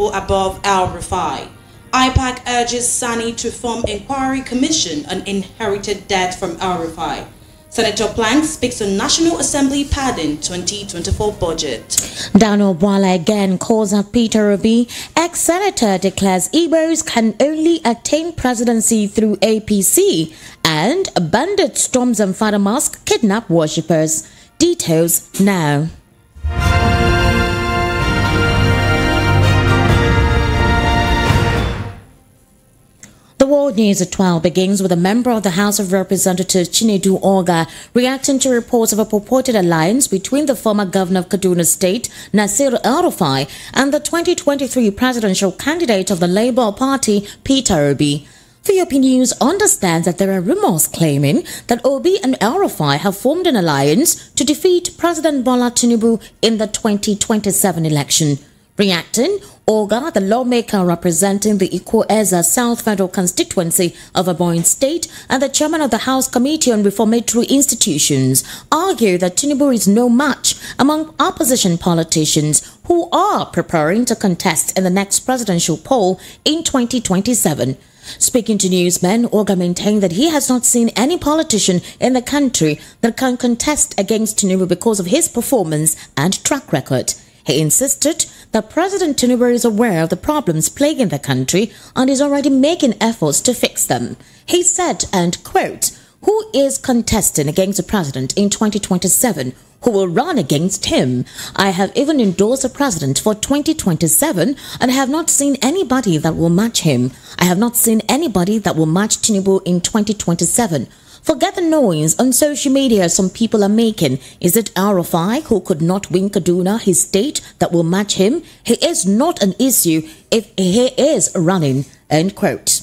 level above El-Rufai. IPAC urges Sani to form inquiry commission on inherited debt from El-Rufai. Senator Plang speaks on National Assembly padding 2024 budget. Daniel Bwala again calls on Peter Obi. Ex-senator declares Igbos can only attain presidency through APC, and bandit storms and Fada Mosque kidnap worshippers. Details now. World News at 12 begins with a member of the House of Representatives, Chinedu Ogah, reacting to reports of a purported alliance between the former governor of Kaduna State, Nasir El-Rufai, and the 2023 presidential candidate of the Labour Party, Peter Obi. VOP News understands that there are rumours claiming that Obi and El-Rufai have formed an alliance to defeat President Bola Tinubu in the 2027 election. Reacting, Ogah, the lawmaker representing the Iko-Eza South Federal Constituency of Ebonyi State and the chairman of the House Committee on Reformatory Institutions, argue that Tinubu is no match among opposition politicians who are preparing to contest in the next presidential poll in 2027. Speaking to newsmen, Ogah maintained that he has not seen any politician in the country that can contest against Tinubu because of his performance and track record. He insisted that President Tinubu is aware of the problems plaguing the country and is already making efforts to fix them. He said, and quote, "Who is contesting against the president in 2027? Who will run against him? I have even endorsed a president for 2027 and have not seen anybody that will match him. I have not seen anybody that will match Tinubu in 2027. Forget the noise on social media some people are making. Is it El-Rufai who could not win Kaduna, his state, that will match him? He is not an issue if he is running." End quote.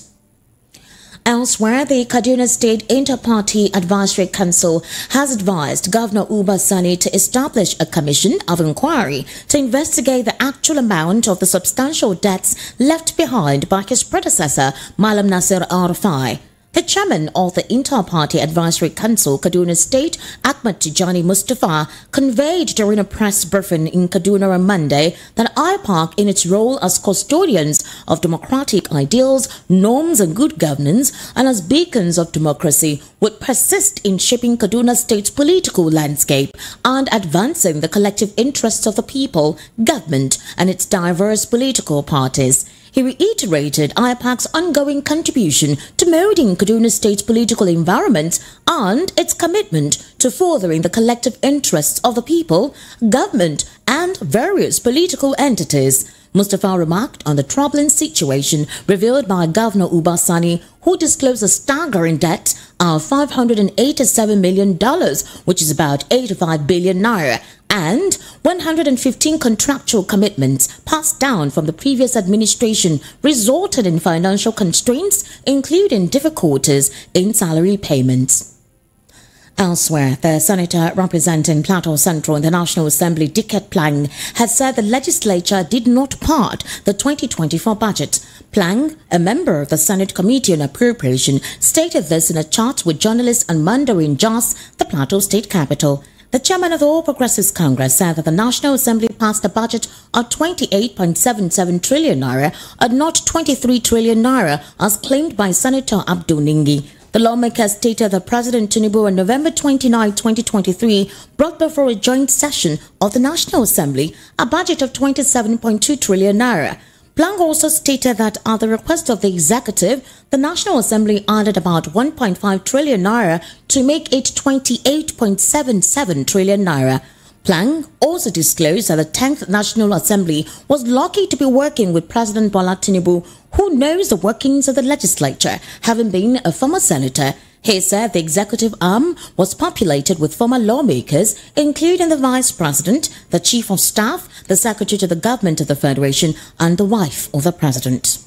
Elsewhere, the Kaduna State Inter-Party Advisory Council has advised Governor Uba Sani to establish a commission of inquiry to investigate the actual amount of the substantial debts left behind by his predecessor, Malam Nasir El-Rufai. The chairman of the Inter-Party Advisory Council, Kaduna State, Ahmad Tijani Mustafa, conveyed during a press briefing in Kaduna on Monday that IPAC, in its role as custodians of democratic ideals, norms and good governance, and as beacons of democracy, would persist in shaping Kaduna State's political landscape and advancing the collective interests of the people, government, and its diverse political parties. He reiterated IPAC's ongoing contribution to moulding Kaduna State's political environment and its commitment to furthering the collective interests of the people, government, and various political entities. Mustafa remarked on the troubling situation revealed by Governor Uba Sani, who disclosed a staggering debt of $587 million, which is about 85 billion naira, and 115 contractual commitments passed down from the previous administration resulted in financial constraints, including difficulties in salary payments. Elsewhere, the senator representing Plateau Central in the National Assembly, Dicket Plang, has said the legislature did not part the 2024 budget. Plang, a member of the Senate Committee on Appropriation, stated this in a chat with journalists on Monday in Jos, the Plateau State capital. The chairman of the All Progressives Congress said that the National Assembly passed a budget of 28.77 trillion naira and not 23 trillion naira as claimed by Senator Abdul Ningi. The lawmaker stated that President Tinubu on November 29, 2023 brought before a joint session of the National Assembly a budget of 27.2 trillion naira. Plang also stated that at the request of the executive, the National Assembly added about 1.5 trillion naira to make it 28.77 trillion naira. Plang also disclosed that the 10th National Assembly was lucky to be working with President Bola Tinubu, who knows the workings of the legislature, having been a former senator. He said the executive arm was populated with former lawmakers, including the vice president, the chief of staff, the secretary to the government of the federation, and the wife of the president.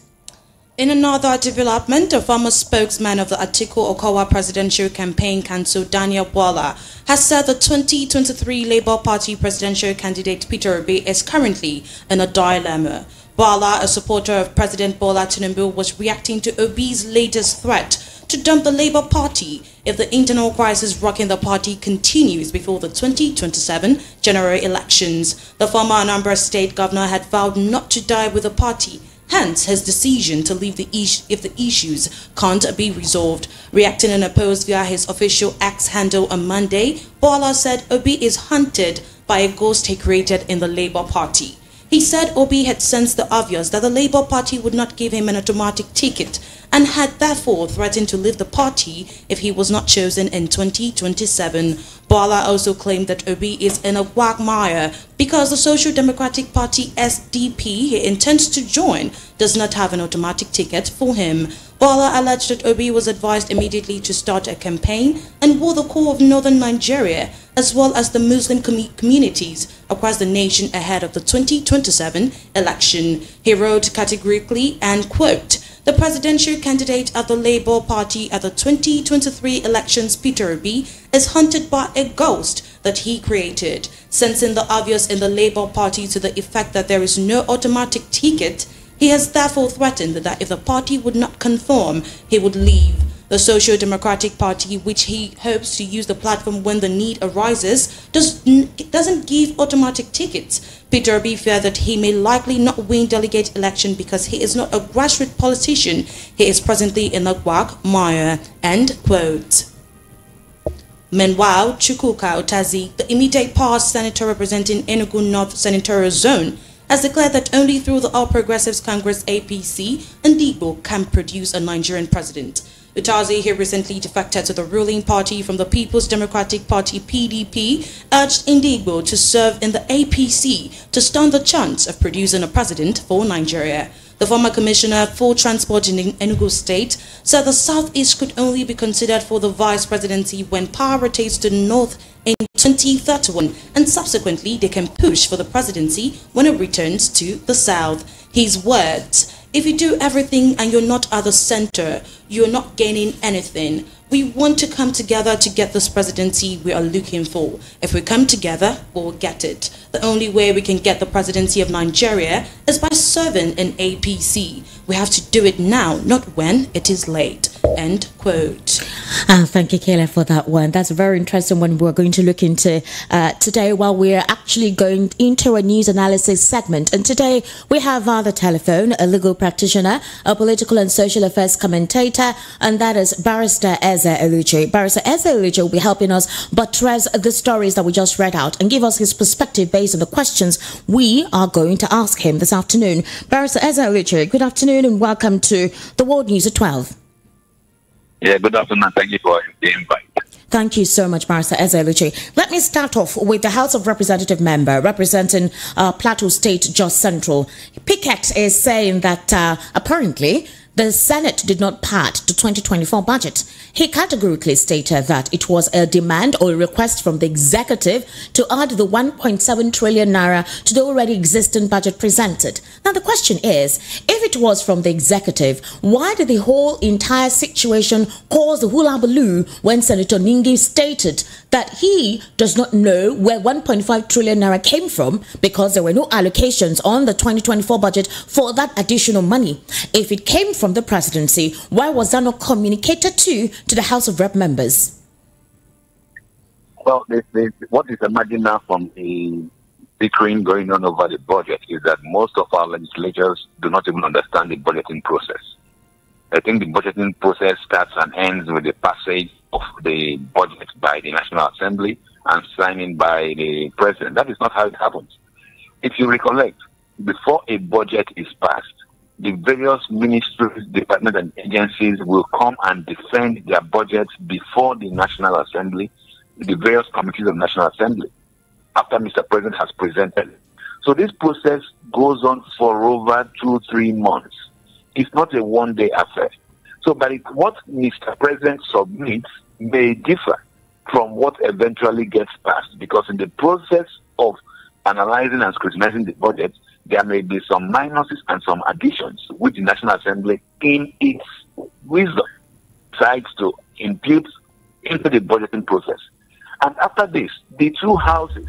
In another development, a former spokesman of the Atiku Okawa Presidential Campaign Council, Daniel Bwala, has said the 2023 Labour Party presidential candidate Peter Obi is currently in a dilemma. Bwala, a supporter of President Bola Tinubu, was reacting to Obi's latest threat to dump the Labour Party if the internal crisis rocking the party continues before the 2027 general elections. The former Anambra state governor had vowed not to die with the party, hence his decision to leave the if the issues can't be resolved. Reacting in a post via his official X handle on Monday, Bola said Obi is hunted by a ghost he created in the Labour Party. He said Obi had sensed the obvious that the Labour Party would not give him an automatic ticket and had therefore threatened to leave the party if he was not chosen in 2027. Bola also claimed that Obi is in a quagmire because the Social Democratic Party SDP he intends to join does not have an automatic ticket for him. Bola alleged that Obi was advised immediately to start a campaign and woo the core of northern Nigeria as well as the Muslim communities across the nation ahead of the 2027 election. He wrote categorically and quote, "The presidential candidate of the Labour Party at the 2023 elections, Peter Obi, is hunted by a ghost that he created. Sensing the obvious in the Labour Party to the effect that there is no automatic ticket, he has therefore threatened that if the party would not conform, he would leave. The Social Democratic Party, which he hopes to use the platform when the need arises, doesn't give automatic tickets. Peter Obi feared that he may likely not win delegate election because he is not a grassroots politician. He is presently in the quagmire." End quote. Meanwhile, Chukwuka Utazi, the immediate past senator representing Enugu North Senatorial Zone, has declared that only through the All Progressives Congress APC, Ndigbo can produce a Nigerian president. Utazi, who recently defected to the ruling party from the People's Democratic Party (PDP), urged Ndigbo to serve in the APC to stand the chance of producing a president for Nigeria. The former commissioner for transport in Enugu State said the southeast could only be considered for the vice presidency when power rotates to north in 2031, and subsequently they can push for the presidency when it returns to the south. His words: "If you do everything and you're not at the center, you're not gaining anything. We want to come together to get this presidency we are looking for. If we come together, we'll get it. The only way we can get the presidency of Nigeria is by serving an APC. We have to do it now, not when it is late." End quote. Thank you, Kayla, for that one. That's very interesting one we're going to look into today while we're actually going into a news analysis segment. And today we have on the telephone a legal practitioner, a political and social affairs commentator, and that is Barrister Ezeh Eluchi. Barrister Ezeh Eluchi will be helping us buttress the stories that we just read out and give us his perspective based on the questions we are going to ask him this afternoon. Barrister Ezeh Eluchi, good afternoon and welcome to the World News at 12. Yeah, good afternoon. Thank you for the invite. Thank you so much, Barrister Ezeh Eluchi. Let me start off with the House of Representative member representing Plateau State, Jos Central. Pickett is saying that apparently the Senate did not pass the 2024 budget. He categorically stated that it was a demand or a request from the executive to add the 1.7 trillion naira to the already existing budget presented. Now, the question is, if it was from the executive, why did the whole entire situation cause the hullabaloo when Senator Ningi stated that he does not know where 1.5 trillion naira came from because there were no allocations on the 2024 budget for that additional money? If it came from the presidency, why was that not communicated to the House of Rep members? Well, what is emerging now from the bickering going on over the budget is that most of our legislators do not even understand the budgeting process. I think the budgeting process starts and ends with the passage of the budget by the National Assembly and signing by the President. That is not how it happens. If you recollect, before a budget is passed, the various ministries, departments, and agencies will come and defend their budgets before the National Assembly, the various committees of National Assembly, after Mr. President has presented. So this process goes on for over 2-3 months. It's not a one-day affair. So but what Mr. President submits may differ from what eventually gets passed, because in the process of analyzing and scrutinizing the budget, there may be some minuses and some additions, which the National Assembly, in its wisdom, decides to impute into the budgeting process. And after this, the two houses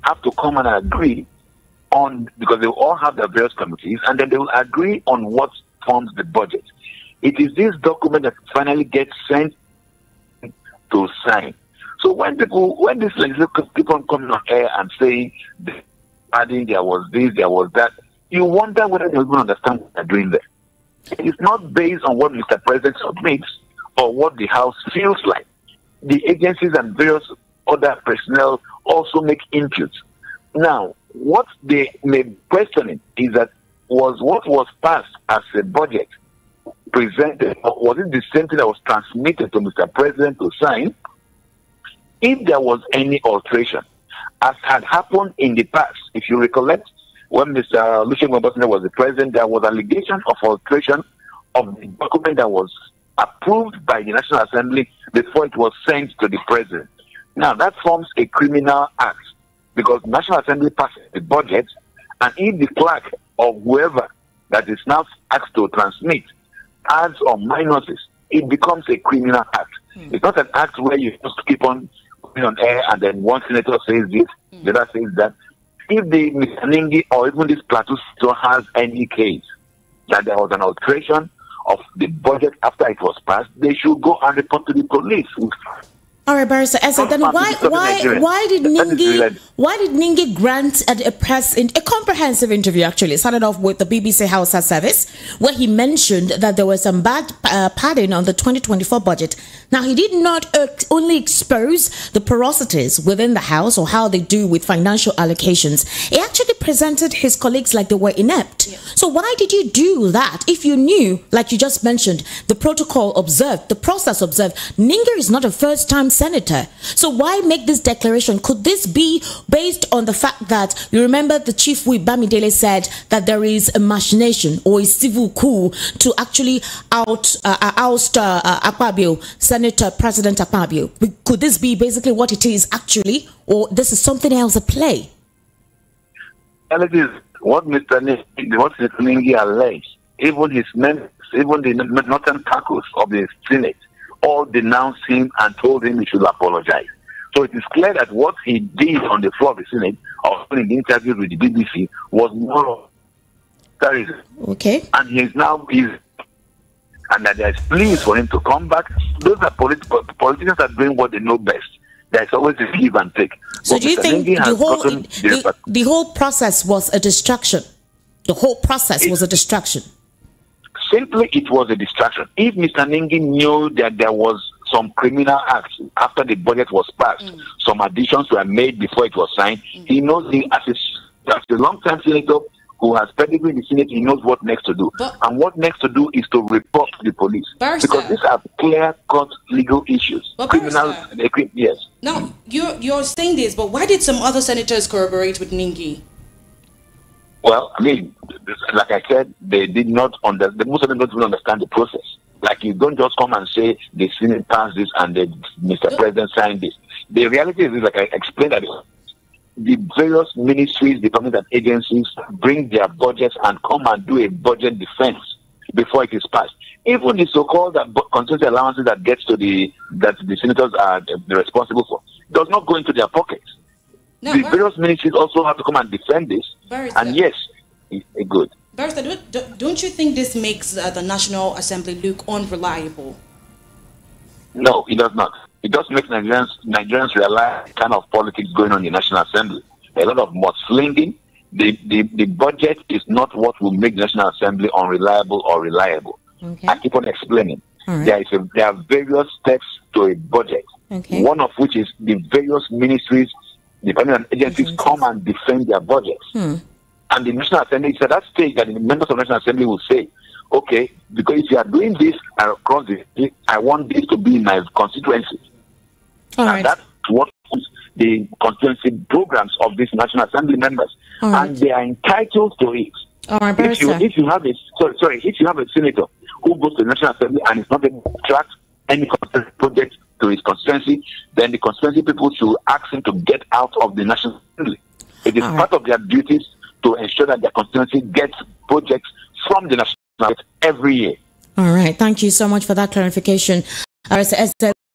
have to come and agree on, because they all have their various committees, and then they will agree on what forms the budget. It is this document that finally gets sent to sign. So when people, when this legislation keep on coming on air and saying, adding there was this, there was that, you wonder whether they will understand what they're doing there. It's not based on what Mr. President submits or what the House feels like. The agencies and various other personnel also make inputs. Now, what they may be questioning is that was what was passed as a budget presented, or was it the same thing that was transmitted to Mr. President to sign? If there was any alteration, as had happened in the past, if you recollect, when Mr. Lucien Obasanjo was the president, there was allegation of alteration of the document that was approved by the National Assembly before it was sent to the president. Now, that forms a criminal act because the National Assembly passes the budget, and if the clerk or whoever that is now asked to transmit adds or minuses, it becomes a criminal act. Mm. It's not an act where you just keep on going on air and then one senator says this, the other says that. If the Mr. Ningi or even this plateau still has any case that there was an alteration of the budget after it was passed, they should go and report to the police. All right, Barrister Ezeh, then why did Ningi grant a comprehensive interview? Actually, it started off with the BBC Hausa service, where he mentioned that there was some bad padding on the 2024 budget. Now, he did not only expose the porosities within the House or how they do with financial allocations. He actually presented his colleagues like they were inept. Yeah. So why did you do that if you knew, like you just mentioned, the protocol observed, the process observed? Ningi is not a first-time senator, so why make this declaration? Could this be based on the fact that you remember the chief whip Bamidele said that there is a machination or a civil coup to actually oust Akpabio, Senator President Akpabio? Could this be basically what it is actually, or this is something else at play? And it is what Mr. Ningi alleged. Even his members, even the northern caucus of the Senate, all denounced him and told him he should apologize. So it is clear that what he did on the floor of the Senate or in the interview with the BBC was more terrorism. Okay. And he is now and that there is pleas for him to come back. Those are politicians are doing what they know best. There's always a give and take. So but do you think the whole process was a distraction? The whole process was a distraction? Simply, it was a distraction. If Mr. Ningi knew that there was some criminal acts after the budget was passed, some additions were made before it was signed, he knows as a long-time senator who has pedigree in the Senate, he knows what next to do. But, and what next to do is to report to the police. Barrister, because these are clear-cut legal issues. Criminal, yes. Now, you're saying this, but why did some other senators corroborate with Ningi? Well, I mean, like I said, they did not most of them don't even understand the process. Like, you don't just come and say the Senate passed this and the Mr. President signed this. The reality is, like I explained, that the various ministries, departments, and agencies bring their budgets and come and do a budget defense before it is passed. Even the so-called constituency allowances that gets to that the senators are responsible for does not go into their pockets. No, the various ministries also have to come and defend this. Barrister, and yes, it's good. Barrister, don't you think this makes the National Assembly look unreliable? No, it does not. It does make Nigerians realize the kind of politics going on in the National Assembly. A lot of mudslinging. The budget is not what will make the National Assembly unreliable or reliable. Okay. I keep on explaining. Right. There are various steps to a budget, okay. One of which is the various ministries, dependent agencies come and defend their budgets. And the National Assembly, it's at that stage that the members of the National Assembly will say, okay, because if you are doing this across the, I want this to be in my constituency. All right. And that's what the constituency programs of these National Assembly members. All right. And they are entitled to it. All right, if you have a senator who goes to the National Assembly and is not able to attract any project to his constituency, then the constituency people should ask him to get out of the National Assembly. It is part of their duties to ensure that their constituency gets projects from the National Assembly every year. All right. Thank you so much for that clarification.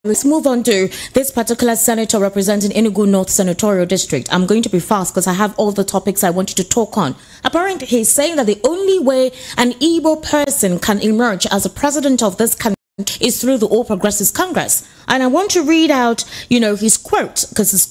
Let's move on to this particular senator representing Enugu North Senatorial District. I'm going to be fast because I have all the topics I wanted to talk on. Apparently, he's saying that the only way an Igbo person can emerge as a president of this country is through the All Progressives Congress. And I want to read out, you know, his quote, because it's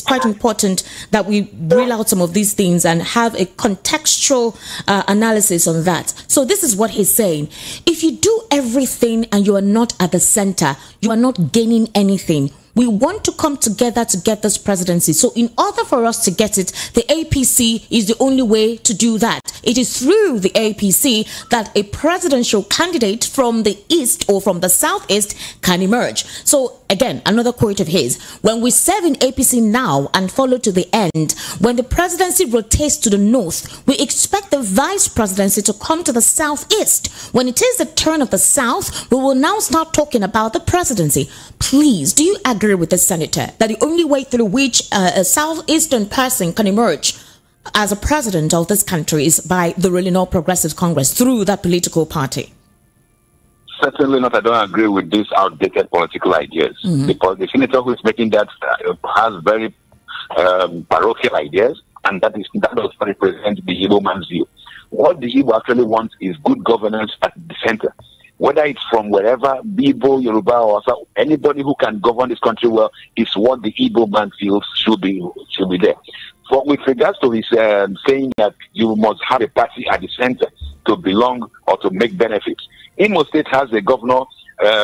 quite important that we reel out some of these things and have a contextual analysis on that. So this is what he's saying. If you do everything and you are not at the center, you are not gaining anything. We want to come together to get this presidency. So in order for us to get it, the APC is the only way to do that. It is through the APC that a presidential candidate from the east or from the southeast can emerge. So again, another quote of his. When we serve in APC now and follow to the end, when the presidency rotates to the north, we expect the vice presidency to come to the southeast. When it is the turn of the south, we will now start talking about the presidency. Please, do you agree with the senator that the only way through which a southeastern person can emerge as a president of this country is by the ruling All Progressive Congress through that political party? Certainly not. I don't agree with these outdated political ideas, because the senator who is making that has very parochial ideas, and that does not represent the Igbo man's view. What the Igbo actually wants is good governance at the center. Whether it's from wherever, Igbo, Yoruba, or anybody who can govern this country well, is what the Igbo man feels should be there. But with regards to his saying that you must have a party at the center to belong or to make benefits, Imo State has a governor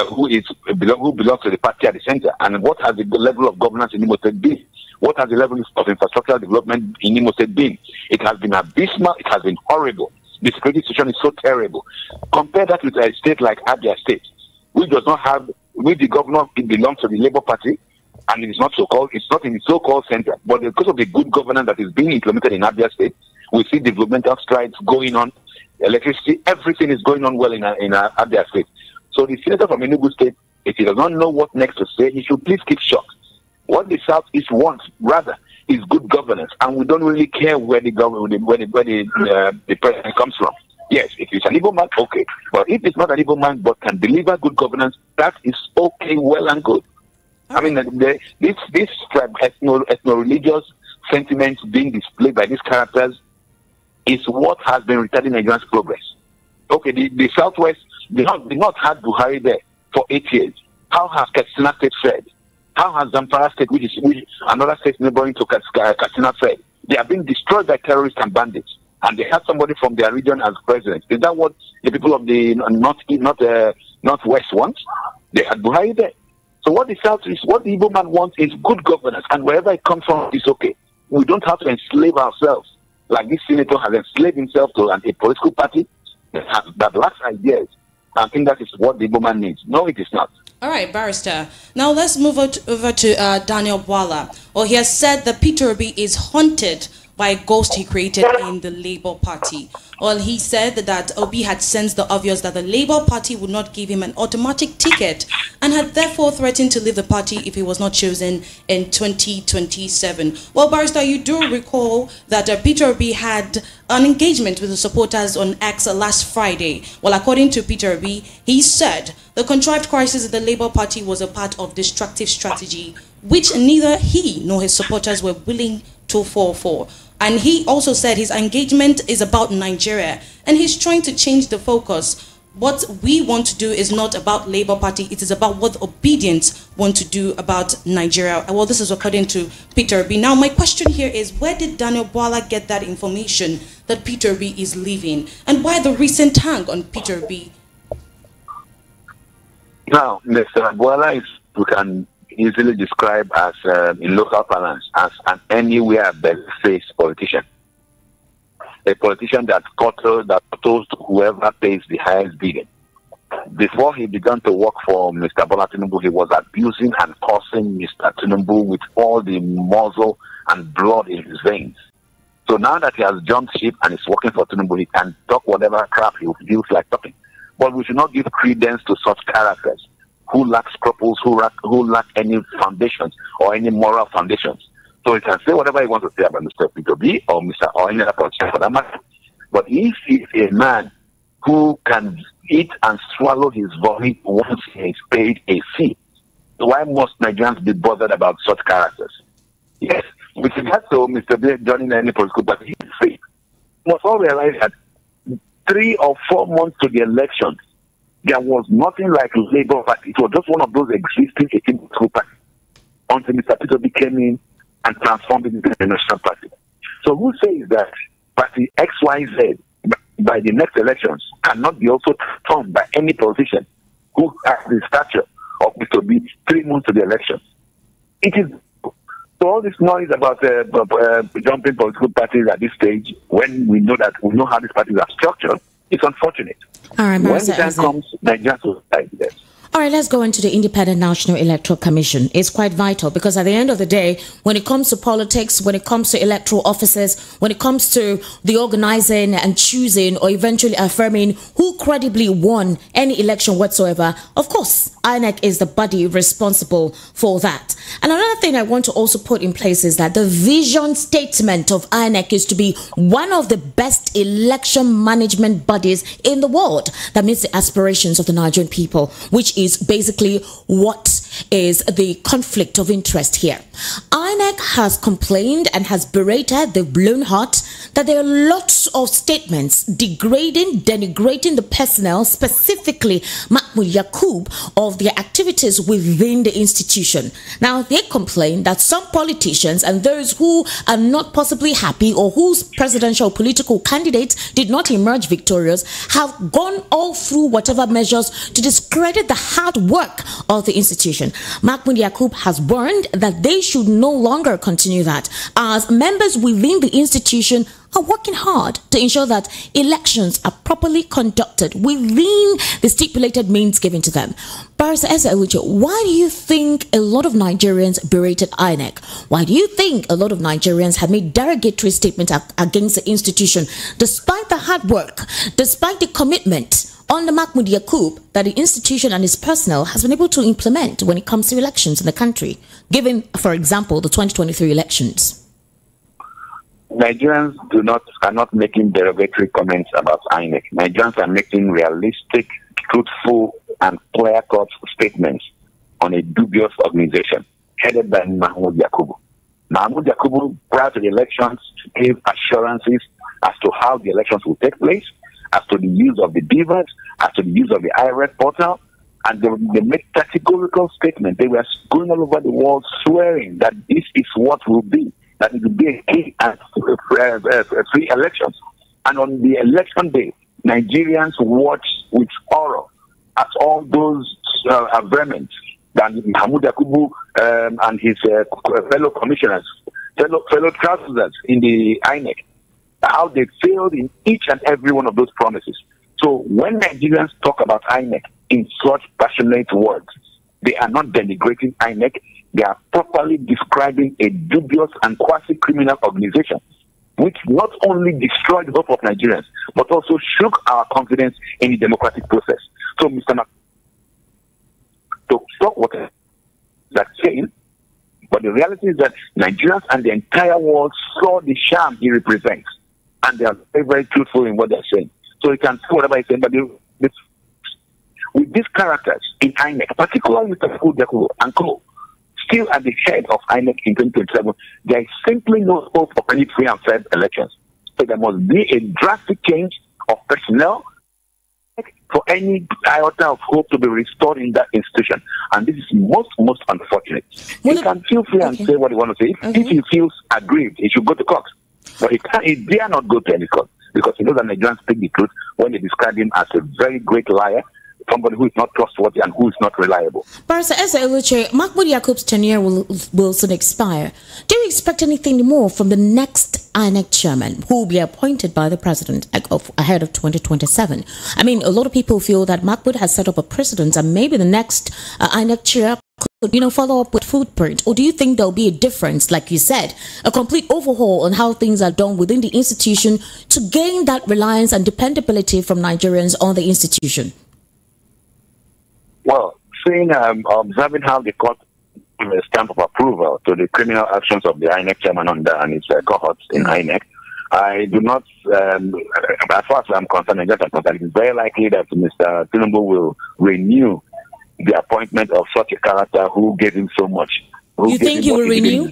who belongs to the party at the center. And what has the level of governance in Imo State been? What has the level of infrastructural development in Imo State been? It has been abysmal. It has been horrible. The security situation is so terrible. Compare that with a state like Abia State, which does not have, which the governor belongs to the Labour Party, and it is not so-called, it's not in the so-called center. But because of the good governance that is being implemented in Abia State, we see developmental strides going on, electricity, everything is going on well in Abia State. So the senator from Enugu State, if he does not know what next to say, he should please keep short. What the Southeast wants, rather, is good governance, and we don't really care where the government, where the president comes from. Yes, if it's an Igbo man, okay. But if it's not an Igbo man, but can deliver good governance, that is okay, well and good. I mean, this ethno-religious sentiments being displayed by these characters is what has been retarding Nigeria's progress. Okay, the Southwest, the North had Buhari there for 8 years. How has Katsina State fared? How has Zamfara State, which is another state neighboring to Katsina, fared? They are being destroyed by terrorists and bandits, and they had somebody from their region as president. Is that what the people of the Northwest want? They had Buhari there. So what the South is, what the Igbo man wants is good governance, and wherever it comes from, it's okay. We don't have to enslave ourselves like this senator has enslaved himself to a political party that lacks ideas. I think that is what the Igbo man needs. No, it is not. All right, Barrister. Now let's move over to Daniel Bwala. Well, he has said that Peter Obi is haunted by a ghost he created in the Labour Party. Well, he said that Obi had sensed the obvious, that the Labour Party would not give him an automatic ticket and had therefore threatened to leave the party if he was not chosen in 2027. Well, Barrister, you do recall that Peter Obi had an engagement with the supporters on X last Friday. Well, according to Peter Obi, he said the contrived crisis of the Labour Party was a part of destructive strategy, which neither he nor his supporters were willing to fall for. And he also said his engagement is about Nigeria, and he's trying to change the focus. What we want to do is not about Labour Party, it is about what the obedience want to do about Nigeria. Well, this is according to Peter Obi. Now, my question here is, where did Daniel Bwala get that information that Peter Obi is leaving? And why the recent hang on Peter Obi? Now, Mr. Bwala is, we can easily describe as, in local parlance, as an anywhere belt-faced politician. A politician that cottles to whoever pays the highest bidding. Before he began to work for Mr. Bola Tinubu, he was abusing and cursing Mr. Tinubu with all the muscle and blood in his veins. So now that he has jumped ship and is working for Tinubu, he can talk whatever crap he feels like talking. But we should not give credence to such characters who lack scruples, who lack any foundations or any moral foundations. So he can say whatever he wants to say about Mr. Peter Obi or Mr. or any other politician for that matter. But if he's a man who can eat and swallow his vomit once he is paid a fee, why must Nigerians be bothered about such characters? Yes, with regard to Mr. Blair joining any political party, he's free. We must all realize that 3 or 4 months to the election, there was nothing like Labour Party. It was just one of those existing 18 political parties until Mr. Peter Obi came in and transformed it into a national party. So who says that party XYZ by the next elections cannot be also transformed by any politician who has the stature of Mr. Obi 3 months to the elections? It is so all this noise about jumping political parties at this stage, when we know that we know how these parties are structured, it's unfortunate. All right, when the time comes, Nigeria will decide this. All right, let's go into the Independent National Electoral Commission. It's quite vital because at the end of the day, when it comes to politics, when it comes to electoral offices, when it comes to the organizing and choosing or eventually affirming who credibly won any election whatsoever, of course, INEC is the body responsible for that. And another thing I want to also put in place is that the vision statement of INEC is to be one of the best election management bodies in the world that meets the aspirations of the Nigerian people, which is basically what is the conflict of interest here. INEC has complained and has berated, they've blown hot, that there are lots of statements degrading, denigrating the personnel, specifically Mahmoud Yakubu, of their activities within the institution. Now, they complain that some politicians and those who are not possibly happy or whose presidential political candidates did not emerge victorious have gone all through whatever measures to discredit the hard work of the institution. Mahmoud Yakubu has warned that they should no longer continue that, as members within the institution are working hard to ensure that elections are properly conducted within the stipulated means given to them. Barrister Ezeh Eluchi, why do you think a lot of Nigerians berated INEC? Why do you think a lot of Nigerians have made derogatory statements against the institution, despite the hard work, despite the commitment under Mahmoud Yakubu that the institution and its personnel has been able to implement when it comes to elections in the country, given, for example, the 2023 elections? Nigerians are not making derogatory comments about INEC. Nigerians are making realistic, truthful, and clear-cut statements on a dubious organization headed by Mahmoud Yakubu. Mahmoud Yakubu, prior to the elections, gave assurances as to how the elections will take place, as to the use of the divas, as to the use of the IREC portal, and they made categorical statements. They were going all over the world swearing that this is what will be, that it will be a key and free elections. And on the election day, Nigerians watched with horror at all those averments that Mahmoud Yakubu and his fellow commissioners, fellow councillors in the INEC, how they failed in each and every one of those promises. So when Nigerians talk about INEC in such passionate words, they are not denigrating INEC. They are properly describing a dubious and quasi-criminal organization, which not only destroyed the hope of Nigerians, but also shook our confidence in the democratic process. So, Mr. Mac, to stop what that saying, but the reality is that Nigerians and the entire world saw the sham he represents, and they are very, very truthful in what they're saying. So, you can say whatever he's saying, but with these characters in INEC, particularly Mr. Yakubu and co., still at the head of INEC in 2027, there is simply no hope of any free and fair elections. So there must be a drastic change of personnel for any iota of hope to be restored in that institution. And this is most unfortunate. Well, you can feel free and say what you want to say. If he feels aggrieved, he should go to court. But he dare not go to any court, because he knows that Nigerians speak the truth when they describe him as a very great liar, somebody who is not trustworthy and who is not reliable. Barrister Ezeh Eluchi, Mahmoud Yakubu's tenure will soon expire. Do you expect anything more from the next INEC chairman, who will be appointed by the president ahead of 2027? I mean, a lot of people feel that Mahmoud has set up a precedent, and maybe the next INEC chair could, follow up with footprint. Or do you think there'll be a difference, like you said, a complete overhaul on how things are done within the institution to gain that reliance and dependability from Nigerians on the institution? Well, observing how the court gave a stamp of approval to the criminal actions of the INEC chairman and its cohorts in INEC, I do not, as far as I'm concerned, it is very likely that Mr. Tinubu will renew the appointment of such a character who gave him so much. You think he will renew?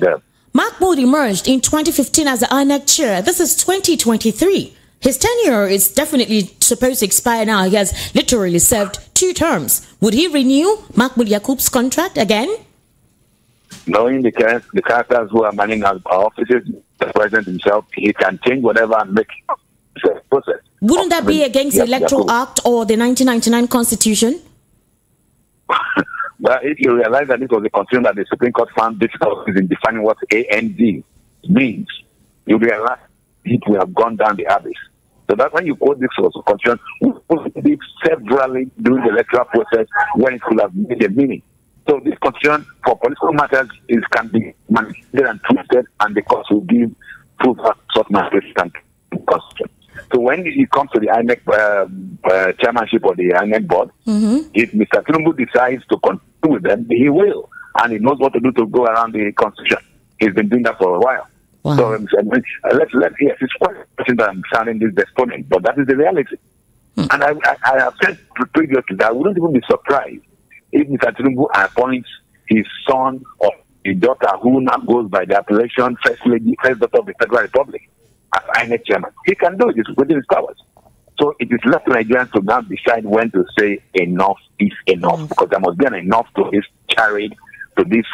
Mahmoud emerged in 2015 as the INEC chair. This is 2023. His tenure is definitely supposed to expire now. He has literally served 2 terms. Would he renew Mahmoud Yakubu's contract again? Knowing the characters who are manning our offices, the president himself, he can change whatever and make the process. Wouldn't that be against the Electoral Act or the 1999 Constitution? Well, if you realize that it was a concern that the Supreme Court found difficulties in defining what AND means, you realize it will have gone down the abyss. So that's when you quote this was a concern. We quoted it severally during the electoral process when it could have made a meaning. So this concern for political matters is can be manipulated and twisted, and the courts will give proof of such manipulation. So when it comes to the INEC chairmanship or the INEC board, if Mr. Tinubu decides to continue with them, he will, and he knows what to do to go around the constitution. He's been doing that for a while. Wow. So yes, it's quite interesting that I'm sounding this despondent, but that is the reality. And I have said previously that I wouldn't even be surprised if Mr. Tinubu appoints his son or his daughter, who now goes by the appellation First Lady, First Daughter of the Federal Republic, as INEC chairman. He can do it. It's within his powers. So it is left to Nigerians to now decide when to say enough is enough, because there must be an enough to his charade, to this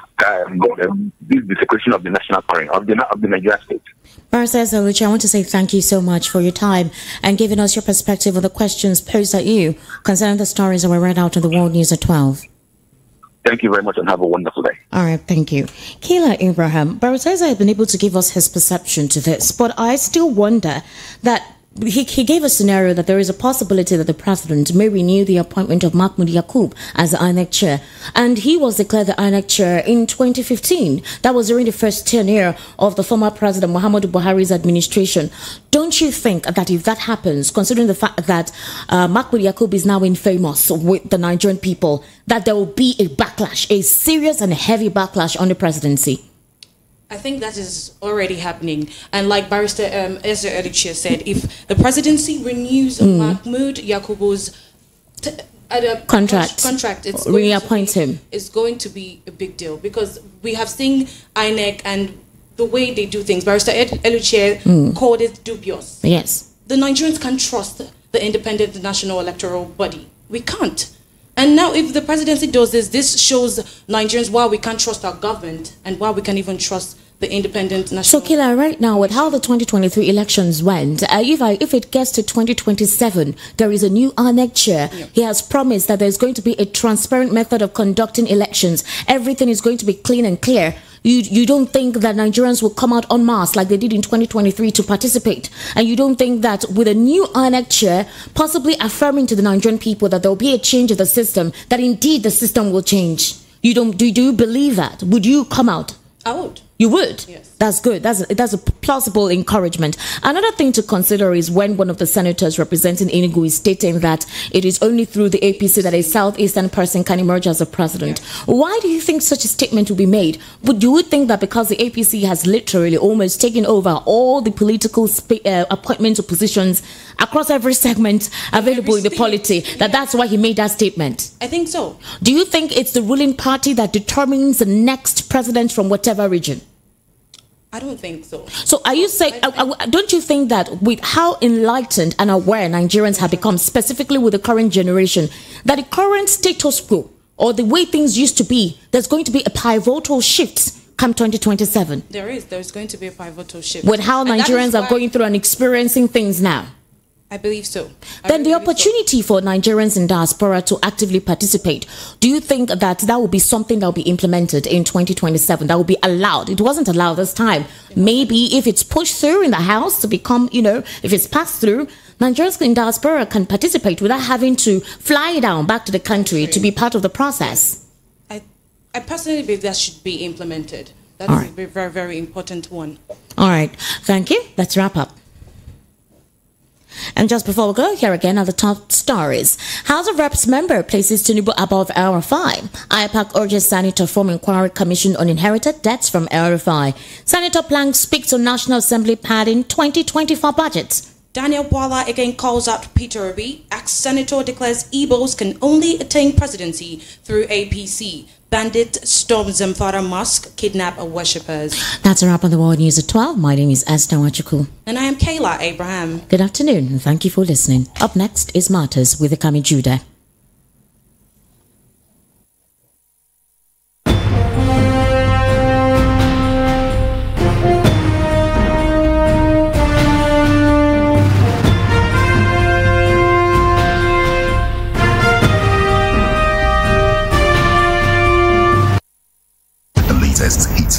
this desecration of the national currency of the Nigerian state. Barrister Ezeh Eluchi, I want to say thank you so much for your time and giving us your perspective on the questions posed at you concerning the stories that were read out on the World News at 12. Thank you very much and have a wonderful day. All right, thank you. Kayla Abraham, Barrister Ezeh has been able to give us his perception to this, but I still wonder that he gave a scenario that there is a possibility that the president may renew the appointment of Mahmoud Yakubu as the INEC chair. And he was declared the INEC chair in 2015. That was during the first tenure of the former president, Muhammadu Buhari's administration. Don't you think that if that happens, considering the fact that Mahmoud Yakubu is now infamous with the Nigerian people, that there will be a backlash, a serious and heavy backlash on the presidency? I think that is already happening. And like Barrister Ezeh Eluchi said, if the presidency renews Mahmoud Yakubu's contract, it's reappoint him, it's going to be a big deal, because we have seen INEC and the way they do things. Barrister Eluchi called it dubious. Yes. The Nigerians can't trust the independent national electoral body. We can't. And now if the presidency does this, this shows Nigerians why we can't trust our government and why we can't even trust the independent national... So, Kayla, right now, with how the 2023 elections went, if it gets to 2027, there is a new INEC chair. Yeah. He has promised that there's going to be a transparent method of conducting elections. Everything is going to be clean and clear. You don't think that Nigerians will come out en masse like they did in 2023 to participate? And you don't think that with a new INEC chair, possibly affirming to the Nigerian people that there will be a change of the system, that indeed the system will change? Do you believe that? Would you come out? I would. You would? Yes. That's good. That's a plausible encouragement. Another thing to consider is when one of the senators representing Enugu is stating that it is only through the APC that a southeastern person can emerge as a president. Yes. Why do you think such a statement will be made? But you would think that because the APC has literally almost taken over all the political appointments or positions across every segment available in the polity, that that's why he made that statement. I think so. Do you think it's the ruling party that determines the next president from whatever region? I don't think so. So are you saying, don't you think that with how enlightened and aware Nigerians have become, specifically with the current generation, that the current status quo or the way things used to be, there's going to be a pivotal shift come 2027? There's going to be a pivotal shift. With how Nigerians are going through and experiencing things now? I believe so. Then the opportunity for Nigerians in diaspora to actively participate, do you think that that will be something that will be implemented in 2027, that will be allowed? It wasn't allowed this time. Maybe if it's pushed through in the House to become, you know, if it's passed through, Nigerians in diaspora can participate without having to fly down back to the country to be part of the process. I personally believe that should be implemented. That's a very, very important one. All right. Thank you. Let's wrap up. And just before we go, here again are the top stories. House of Reps member places Tinubu above El-Rufai. IPAC urges Sani to form inquiry commission on inherited debts from El-Rufai. Senator Plang speaks on National Assembly padding 2024 budget. Daniel Bwala again calls out Peter Obi. Ex-senator declares Igbos can only attain presidency through APC. Bandit storm Zamfara mosque, kidnap worshippers. That's a wrap on the World News at 12. My name is Esther Wachuku. And I am Kayla Abraham. Good afternoon and thank you for listening. Up next is Martyrs with Akami Judah.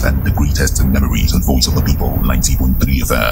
And the greatest memories on Voice of the People 90.3 FM.